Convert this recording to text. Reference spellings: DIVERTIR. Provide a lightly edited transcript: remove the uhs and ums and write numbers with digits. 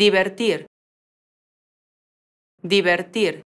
Divertir. Divertir.